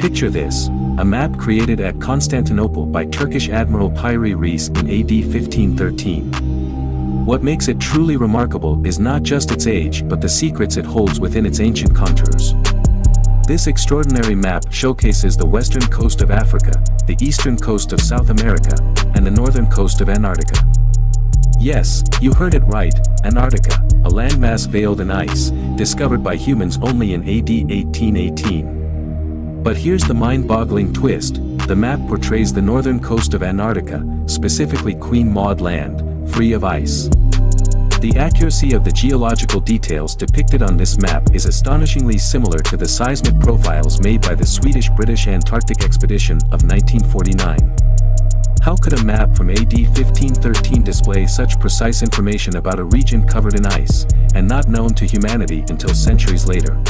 Picture this, a map created at Constantinople by Turkish Admiral Piri Reis in AD 1513. What makes it truly remarkable is not just its age but the secrets it holds within its ancient contours. This extraordinary map showcases the western coast of Africa, the eastern coast of South America, and the northern coast of Antarctica. Yes, you heard it right, Antarctica, a landmass veiled in ice, discovered by humans only in AD 1818. But here's the mind-boggling twist, the map portrays the northern coast of Antarctica, specifically Queen Maud Land, free of ice. The accuracy of the geological details depicted on this map is astonishingly similar to the seismic profiles made by the Swedish-British Antarctic Expedition of 1949. How could a map from AD 1513 display such precise information about a region covered in ice, and not known to humanity until centuries later?